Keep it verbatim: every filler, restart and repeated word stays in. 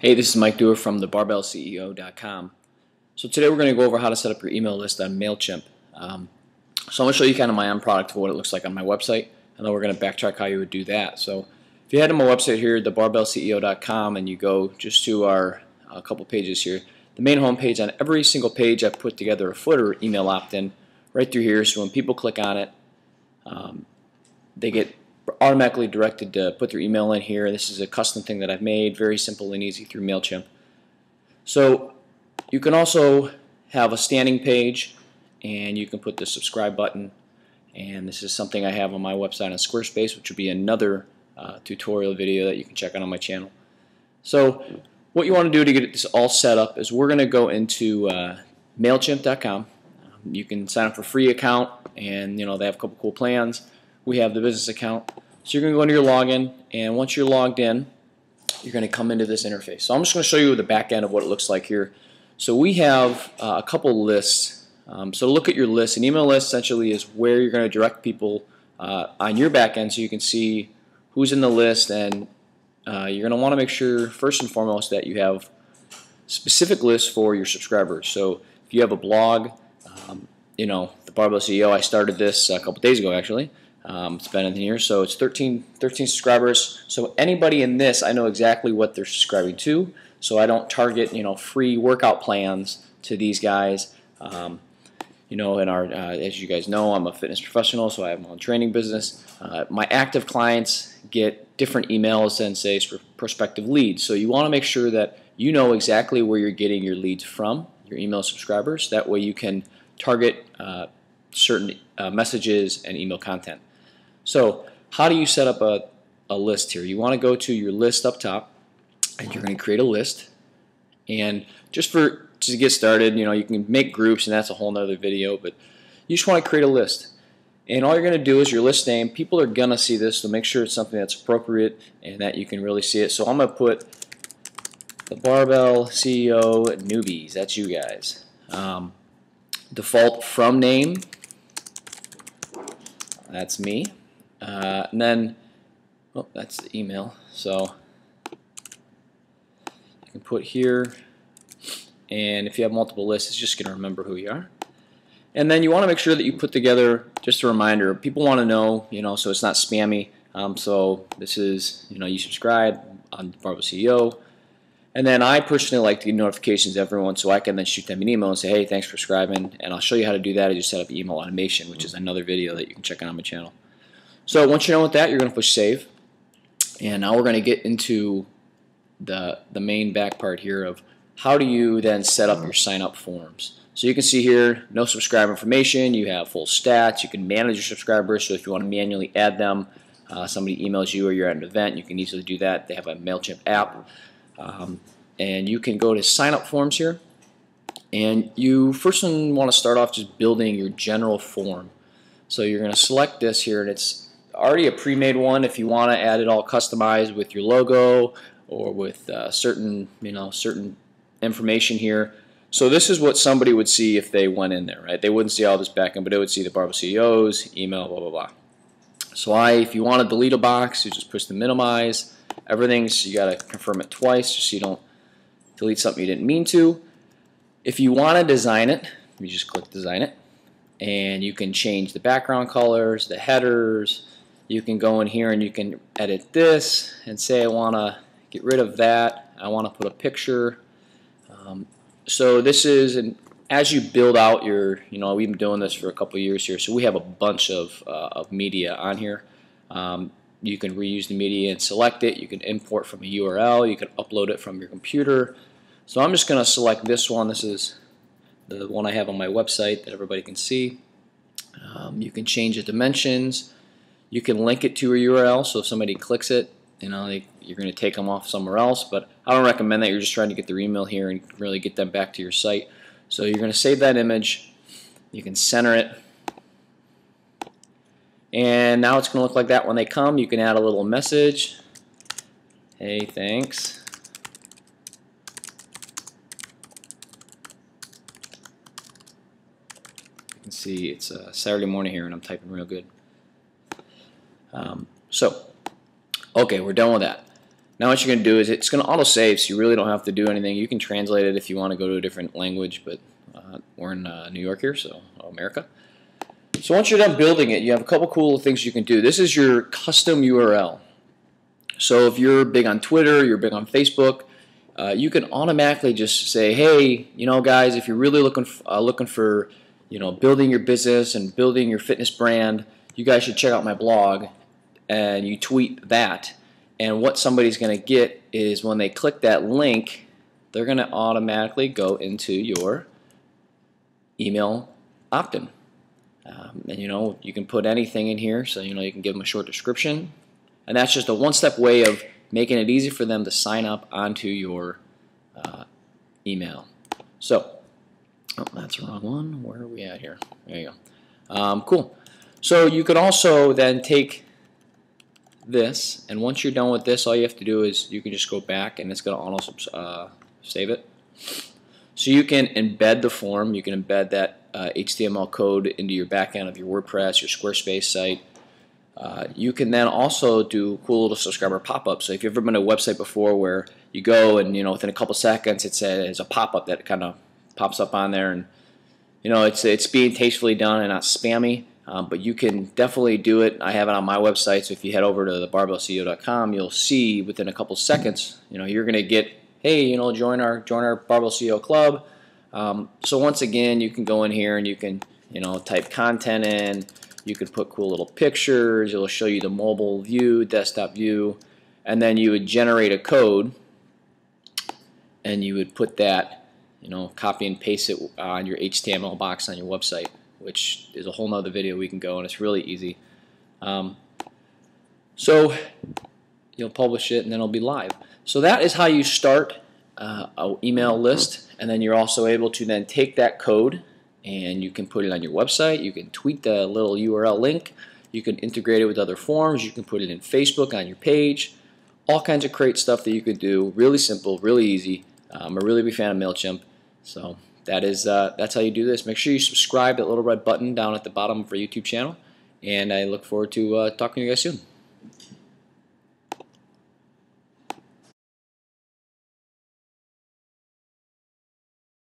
Hey, this is Mike Dewar from the barbell C E O dot com. So today we're going to go over how to set up your email list on MailChimp. Um, so I'm going to show you kind of my own product for what it looks like on my website, and then we're going to backtrack how you would do that. So if you head to my website here, the barbell C E O dot com, and you go just to our uh, couple pages here, the main home page, on every single page I put together a footer email opt-in right through here, so when people click on it, um, they get automatically directed to put their email in here. This is a custom thing that I've made, very simple and easy through MailChimp. So you can also have a standing page, and you can put the subscribe button, and this is something I have on my website on Squarespace, which would be another uh, tutorial video that you can check out on my channel. So what you want to do to get this all set up is we're going to go into uh, MailChimp dot com. Um, you can sign up for a free account, and you know they have a couple cool plans. We have the business account. So you're going to go into your login, and once you're logged in, you're going to come into this interface. So I'm just going to show you the back end of what it looks like here. So we have uh, a couple lists. Um, so look at your list. An email list essentially is where you're going to direct people uh, on your back end, so you can see who's in the list, and uh, you're going to want to make sure first and foremost that you have specific lists for your subscribers. So if you have a blog, um, you know, the Barbell C E O, I started this a couple days ago actually. Um, it's been in here, so it's thirteen, thirteen subscribers. So anybody in this, I know exactly what they're subscribing to, so I don't target, you know, free workout plans to these guys. Um, you know, in our, uh, as you guys know, I'm a fitness professional, so I have my own training business. Uh, my active clients get different emails than, say, prospective leads. So you want to make sure that you know exactly where you're getting your leads from, your email subscribers. That way you can target uh, certain uh, messages and email content. So how do you set up a, a list here? You want to go to your list up top, and you're going to create a list. And just for to get started, you know, you can make groups, and that's a whole nother video, but you just want to create a list. And all you're going to do is your list name. People are going to see this, so make sure it's something that's appropriate and that you can really see it. So I'm going to put the Barbell C E O newbies. That's you guys. Um, default from name. That's me. Uh, and then, oh, that's the email. So you can put here, and if you have multiple lists, it's just going to remember who you are. And then you want to make sure that you put together just a reminder. People want to know, you know, so it's not spammy. Um, so this is, you know, you subscribe on the Barbell C E O. And then I personally like to get notifications to everyone, so I can then shoot them an email and say, hey, thanks for subscribing. And I'll show you how to do that as you set up email automation, which is another video that you can check out on my channel. So once you're done with that, you're going to push save, and now we're going to get into the the main back part here of how do you then set up your sign up forms. So you can see here, no subscriber information, you have full stats, you can manage your subscribers, so if you want to manually add them, uh, somebody emails you or you're at an event, you can easily do that. They have a MailChimp app, um, and you can go to sign up forms here, and you first want to start off just building your general form. So you're going to select this here, and it's already a pre-made one. If you want to add it all customized with your logo or with uh, certain, you know, certain information here. So this is what somebody would see if they went in there, right? They wouldn't see all this back end, but they would see the Barbell C E Os, email, blah, blah, blah. So I, if you want to delete a box, you just push the minimize. Everything's, you got to confirm it twice just so you don't delete something you didn't mean to. If you want to design it, you just click design it, and you can change the background colors, the headers. You can go in here and you can edit this and say I want to get rid of that. I want to put a picture. Um, so this is, an, as you build out your, you know, we've been doing this for a couple years here, so we have a bunch of, uh, of media on here. Um, you can reuse the media and select it. You can import from a U R L. You can upload it from your computer. So I'm just going to select this one. This is the one I have on my website that everybody can see. Um, you can change the dimensions. You can link it to a U R L, so if somebody clicks it, you know, they, you're going to take them off somewhere else, but I don't recommend that. You're just trying to get their email here and really get them back to your site. So you're going to save that image, you can center it, and now it's going to look like that when they come. You can add a little message, hey, thanks. You can see it's a Saturday morning here and I'm typing real good. Um, so, okay, we're done with that. Now what you're going to do is it's going to auto-save, so you really don't have to do anything. You can translate it if you want to go to a different language, but uh, we're in uh, New York here, so America. So once you're done building it, you have a couple cool things you can do. This is your custom U R L. So if you're big on Twitter, you're big on Facebook, uh, you can automatically just say, hey, you know, guys, if you're really looking f uh, looking for, you know, building your business and building your fitness brand, you guys should check out my blog, and you tweet that. And what somebody's going to get is when they click that link, they're going to automatically go into your email opt-in. Um, and you know, you can put anything in here, so you know, you can give them a short description, and that's just a one-step way of making it easy for them to sign up onto your uh, email. So, oh, that's the wrong one. Where are we at here? There you go. Um, cool. So you can also then take this, and once you're done with this, all you have to do is you can just go back, and it's going to auto uh, save it. So you can embed the form. You can embed that uh, H T M L code into your backend of your WordPress, your Squarespace site. Uh, you can then also do cool little subscriber pop-ups. So if you've ever been to a website before where you go and, you know, within a couple seconds it's a, it's a pop-up that kind of pops up on there, and you know, it's it's being tastefully done and not spammy, um, but you can definitely do it. I have it on my website, so if you head over to the barbell C E O dot com, you'll see within a couple seconds, you know, you're going to get, hey, you know, join our join our Barbell C E O club. Um, so once again, you can go in here and you can, you know, type content in. You can put cool little pictures. It'll show you the mobile view, desktop view, and then you would generate a code, and you would put that, you know, copy and paste it on your H T M L box on your website, which is a whole nother video we can go, and it's really easy. Um, so you'll publish it, and then it'll be live. So that is how you start uh, an email list, and then you're also able to then take that code and you can put it on your website. You can tweet the little U R L link. You can integrate it with other forms. You can put it in Facebook on your page. All kinds of great stuff that you could do. Really simple, really easy. I'm a really big fan of MailChimp. So that is, uh, that's how you do this. Make sure you subscribe to that little red button down at the bottom of our YouTube channel. And I look forward to uh, talking to you guys soon.